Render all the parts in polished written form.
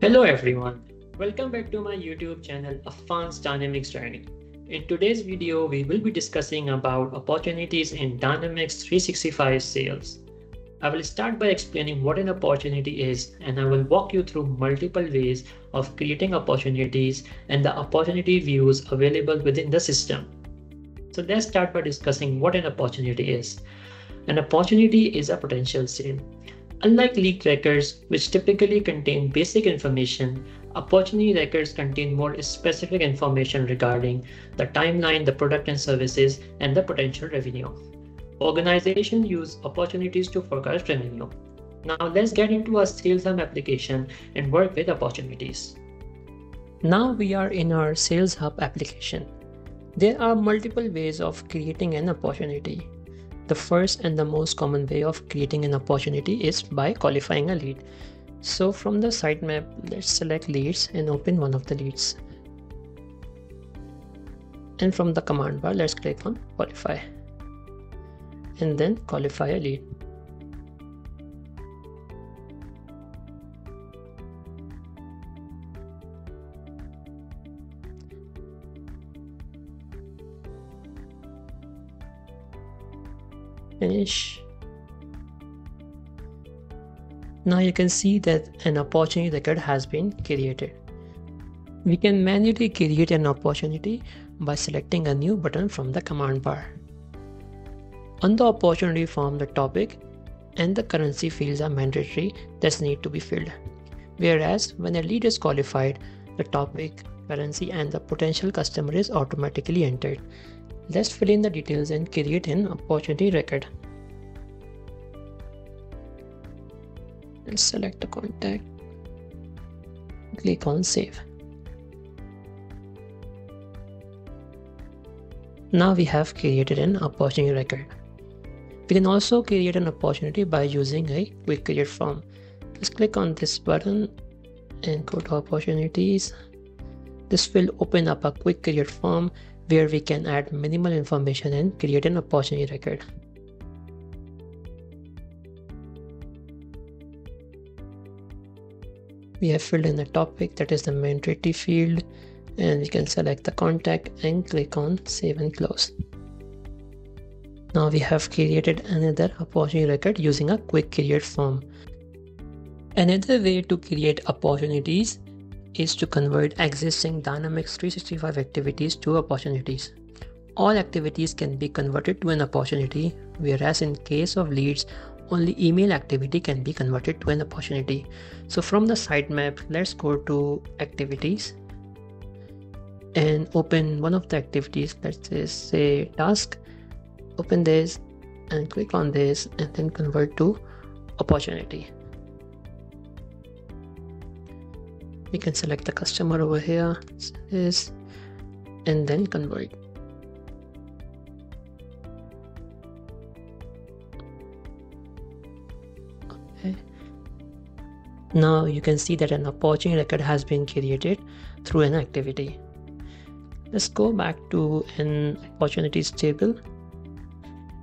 Hello everyone, welcome back to my YouTube channel Affan's Dynamics Training. In today's video, we will be discussing about opportunities in Dynamics 365 sales. I will start by explaining what an opportunity is, and I will walk you through multiple ways of creating opportunities and the opportunity views available within the system. So let's start by discussing what an opportunity is. An opportunity is a potential sale. Unlike lead records, which typically contain basic information, opportunity records contain more specific information regarding the timeline, the product and services, and the potential revenue. Organizations use opportunities to forecast revenue. Now let's get into our sales hub application and work with opportunities. Now we are in our sales hub application. There are multiple ways of creating an opportunity. The first and the most common way of creating an opportunity is by qualifying a lead. So from the sitemap, let's select leads and open one of the leads. And from the command bar, let's click on qualify. And then qualify a lead. Finish. Now you can see that an opportunity record has been created. We can manually create an opportunity by selecting a new button from the command bar. On the opportunity form, the topic and the currency fields are mandatory that need to be filled. Whereas when a lead is qualified, the topic, currency and the potential customer is automatically entered. Let's fill in the details and create an opportunity record. And select the contact. Click on save. Now we have created an opportunity record. We can also create an opportunity by using a quick create form. Just click on this button and go to opportunities. This will open up a quick create form where we can add minimal information and create an opportunity record. We have filled in the topic, that is the mandatory field, and we can select the contact and click on save and close. Now we have created another opportunity record using a quick create form. Another way to create opportunities is to convert existing Dynamics 365 activities to opportunities. All activities can be converted to an opportunity, whereas in case of leads, only email activity can be converted to an opportunity. So from the sitemap, let's go to activities and open one of the activities, let's just say task, open this and click on this and then convert to opportunity. We can select the customer over here, this, and then convert. Okay. Now you can see that an opportunity record has been created through an activity. Let's go back to an opportunities table.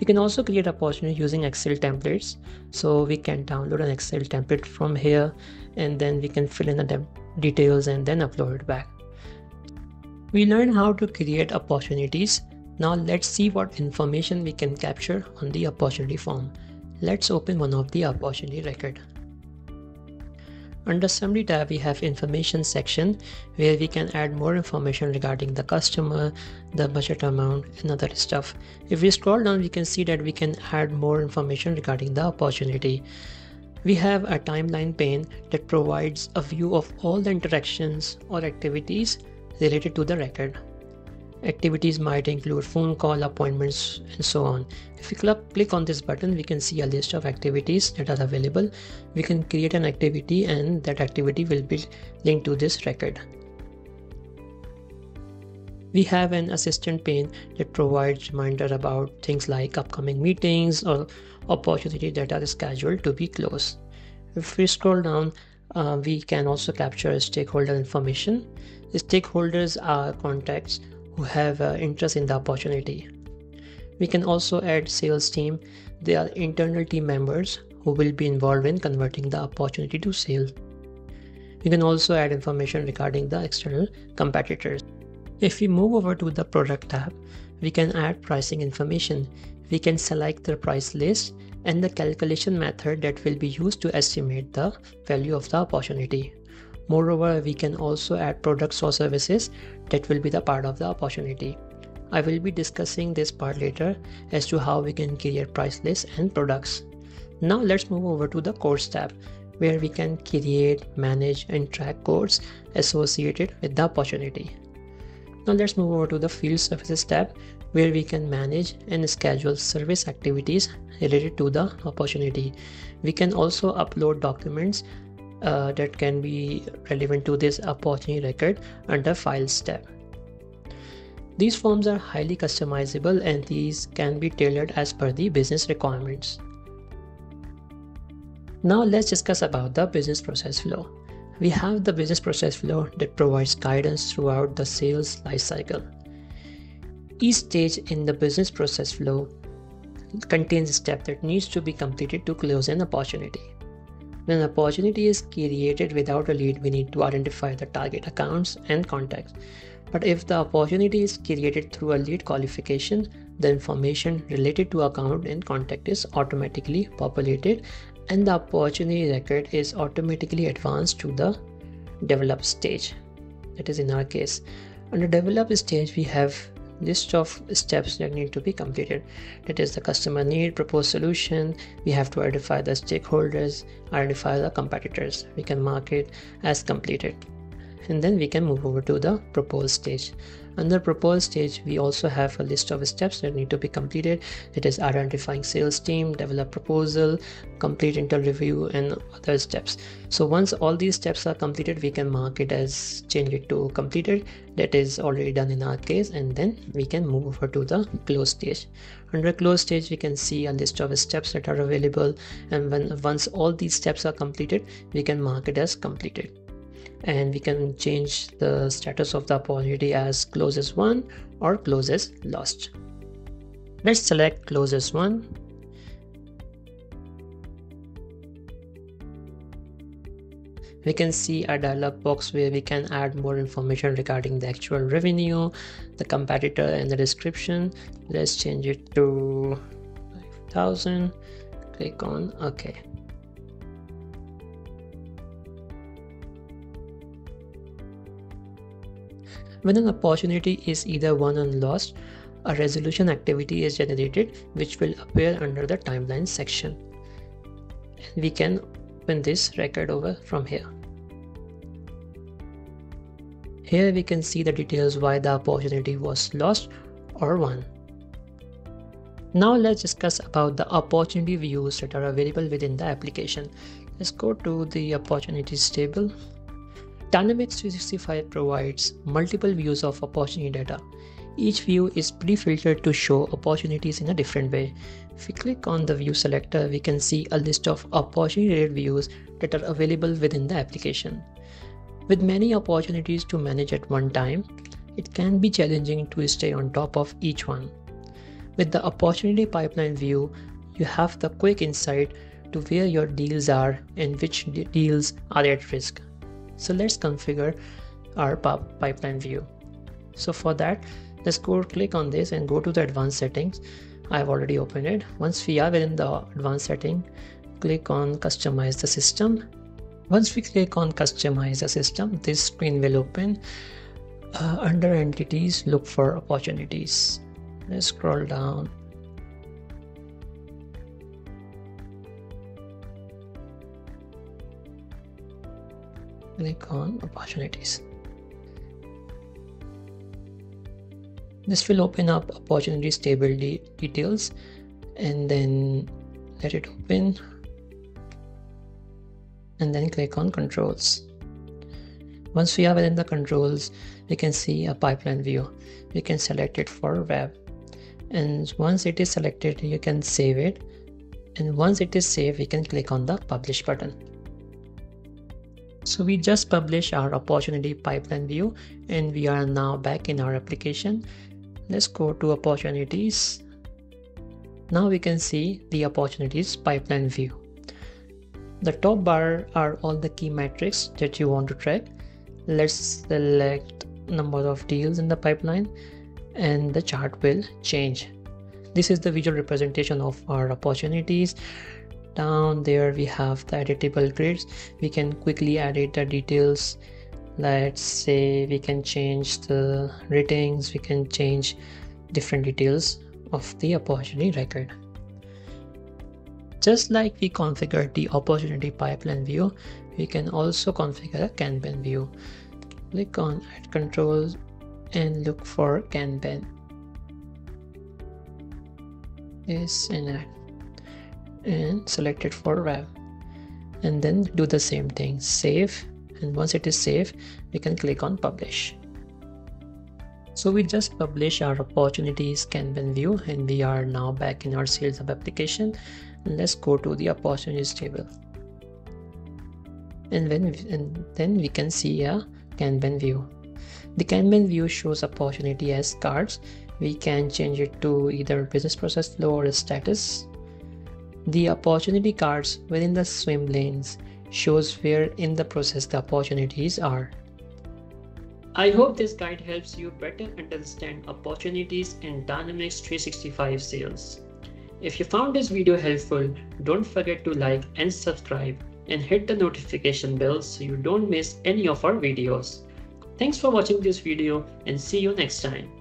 You can also create opportunity using Excel templates. So we can download an Excel template from here and then we can fill in the details and then upload it back. We learned how to create opportunities. Now let's see what information we can capture on the opportunity form. Let's open one of the opportunity record. Under summary tab, we have information section where we can add more information regarding the customer, the budget amount and other stuff. If we scroll down, we can see that we can add more information regarding the opportunity. We have a timeline pane that provides a view of all the interactions or activities related to the record. Activities might include phone call, appointments and so on. If we click on this button, we can see a list of activities that are available. We can create an activity and that activity will be linked to this record. We have an assistant pane that provides reminder about things like upcoming meetings or opportunities that are scheduled to be closed. If we scroll down, we can also capture stakeholder information. The stakeholders are contacts who have interest in the opportunity. We can also add sales team. They are internal team members who will be involved in converting the opportunity to sale. You can also add information regarding the external competitors. If we move over to the product tab, we can add pricing information. We can select the price list and the calculation method that will be used to estimate the value of the opportunity. Moreover, we can also add products or services that will be the part of the opportunity. I will be discussing this part later as to how we can create price lists and products. Now let's move over to the course tab, where we can create, manage and track courses associated with the opportunity. Now let's move over to the field services tab, where we can manage and schedule service activities related to the opportunity. We can also upload documents that can be relevant to this opportunity record under files tab. These forms are highly customizable and these can be tailored as per the business requirements. Now let's discuss about the business process flow. We have the business process flow that provides guidance throughout the sales life cycle. Each stage in the business process flow contains a step that needs to be completed to close an opportunity. When an opportunity is created without a lead, we need to identify the target accounts and contacts. But if the opportunity is created through a lead qualification, the information related to account and contact is automatically populated and the opportunity record is automatically advanced to the develop stage. That is in our case. Under develop stage, we have list of steps that need to be completed. That is the customer need, proposed solution. We have to identify the stakeholders, identify the competitors. We can mark it as completed. And then we can move over to the proposed stage. Under proposed stage, we also have a list of steps that need to be completed. It is identifying sales team, develop proposal, complete internal review and other steps. So once all these steps are completed, we can mark it as change it to completed. That is already done in our case, and then we can move over to the close stage. Under close stage, we can see a list of steps that are available, and once all these steps are completed, we can mark it as completed. And we can change the status of the opportunity as close as won or close as lost. Let's select close as won. We can see a dialog box where we can add more information regarding the actual revenue, the competitor and the description. Let's change it to 5,000. Click on OK. When an opportunity is either won or lost, a resolution activity is generated which will appear under the timeline section. And we can open this record over from here. Here we can see the details why the opportunity was lost or won. Now let's discuss about the opportunity views that are available within the application. Let's go to the opportunities table. Dynamics 365 provides multiple views of opportunity data. Each view is pre-filtered to show opportunities in a different way. If we click on the view selector, we can see a list of opportunity-related views that are available within the application. With many opportunities to manage at one time, it can be challenging to stay on top of each one. With the opportunity pipeline view, you have the quick insight to where your deals are and which deals are at risk. So let's configure our pipeline view. So for that, let's go click on this and go to the advanced settings. I've already opened it. Once we are within the advanced setting, click on customize the system. Once we click on customize the system, this screen will open. Under entities, look for opportunities. Let's scroll down. Click on opportunities. This will open up opportunities table details and then let it open and then click on controls. Once we are within the controls, we can see a pipeline view. We can select it for web, and once it is selected, you can save it, and once it is saved, we can click on the publish button. So we just published our opportunity pipeline view and we are now back in our application. Let's go to opportunities. Now we can see the opportunities pipeline view. The top bar are all the key metrics that you want to track. Let's select number of deals in the pipeline and the chart will change. This is the visual representation of our opportunities. Down there we have the editable grids. We can quickly edit the details. Let's say we can change the ratings, we can change different details of the opportunity record. Just like we configured the opportunity pipeline view, we can also configure a Kanban view. Click on Add Controls and look for Kanban. Yes, and add. And select it for wrap, and then do the same thing, save, and once it is saved we can click on publish. So we just publish our opportunities Kanban view and we are now back in our sales hub application. And let's go to the opportunities table, and then we can see a Kanban view. The Kanban view shows opportunity as cards. We can change it to either business process flow or status. The opportunity cards within the swim lanes shows where in the process the opportunities are. I hope this guide helps you better understand opportunities in Dynamics 365 sales. If you found this video helpful, don't forget to like and subscribe and hit the notification bell so you don't miss any of our videos. Thanks for watching this video and see you next time.